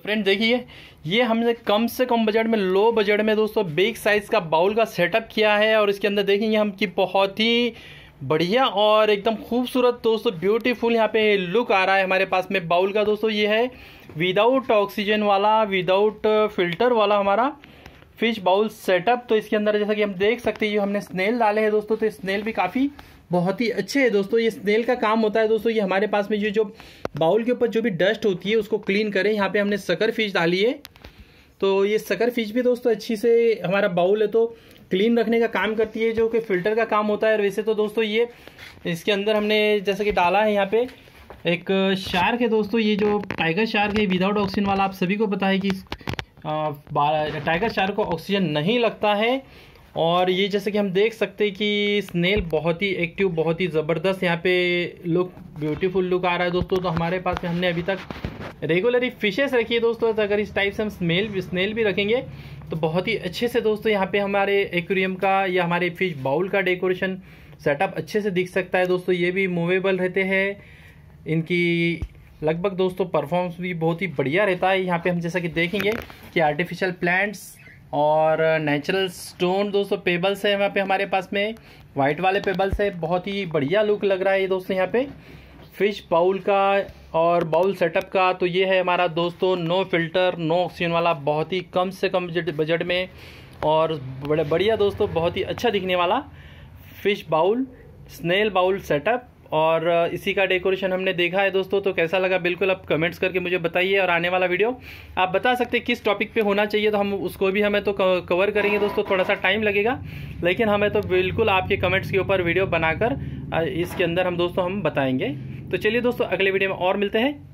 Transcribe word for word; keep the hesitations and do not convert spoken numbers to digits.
Friend देखिए, ये हमने कम से कम बजट में, लो बजट में दोस्तों बिग साइज़ का बाउल का सेटअप किया है। और इसके अंदर देखेंगे हम कि बहुत ही बढ़िया और एकदम खूबसूरत दोस्तों ब्यूटीफुल यहाँ पे लुक आ रहा है हमारे पास में बाउल का। दोस्तों ये है विदाउट ऑक्सीजन वाला, विदाउट फिल्टर वाला हमारा फिश बाउल सेटअप। तो इसके अंदर जैसा कि हम देख सकते हैं ये हमने स्नेल डाले हैं दोस्तों, तो स्नेल भी काफ़ी बहुत ही अच्छे है दोस्तों। ये स्नेल का काम होता है दोस्तों, ये हमारे पास में जो जो बाउल के ऊपर जो भी डस्ट होती है उसको क्लीन करें। यहाँ पे हमने सकर फिश डाली है, तो ये सकर फिश भी दोस्तों अच्छी से हमारा बाउल है तो क्लीन रखने का काम करती है, जो कि फिल्टर का काम होता है। और वैसे तो दोस्तों ये इसके अंदर हमने जैसे कि डाला है यहाँ पे एक शार्क है दोस्तों, ये जो टाइगर शार्क है विदाउट ऑक्सीजन वाला। आप सभी को पता है कि टाइगर शार्क को ऑक्सीजन नहीं लगता है। और ये जैसे कि हम देख सकते हैं कि स्नेल बहुत ही एक्टिव, बहुत ही ज़बरदस्त यहाँ पे लुक, ब्यूटीफुल लुक आ रहा है दोस्तों। तो हमारे पास में हमने अभी तक रेगुलरली फिशेस रखी है दोस्तों, तो अगर इस टाइप से हम स्मेल स्नेल भी रखेंगे तो बहुत ही अच्छे से दोस्तों यहाँ पे हमारे एक्वेरियम का या हमारे फिश बाउल का डेकोरेशन सेटअप अच्छे से दिख सकता है दोस्तों। ये भी मूवेबल रहते हैं, इनकी लगभग दोस्तों परफॉर्मेंस भी बहुत ही बढ़िया रहता है। यहाँ पर हम जैसा कि देखेंगे कि आर्टिफिशियल प्लांट्स और नेचुरल स्टोन दोस्तों, पेबल्स है यहाँ पे हमारे पास में, वाइट वाले पेबल्स है। बहुत ही बढ़िया लुक लग रहा है ये दोस्तों यहाँ पे फिश बाउल का और बाउल सेटअप का। तो ये है हमारा दोस्तों नो फिल्टर, नो ऑक्सीजन वाला, बहुत ही कम से कम बजट में और बड़े बढ़िया दोस्तों, बहुत ही अच्छा दिखने वाला fish bowl, snail bowl setup. और इसी का डेकोरेशन हमने देखा है दोस्तों। तो कैसा लगा बिल्कुल आप कमेंट्स करके मुझे बताइए, और आने वाला वीडियो आप बता सकते हैं किस टॉपिक पे होना चाहिए, तो हम उसको भी हमें तो कवर करेंगे दोस्तों। थोड़ा सा टाइम लगेगा, लेकिन हमें तो बिल्कुल आपके कमेंट्स के ऊपर वीडियो बनाकर इसके अंदर हम दोस्तों हम बताएंगे। तो चलिए दोस्तों, अगले वीडियो में और मिलते हैं।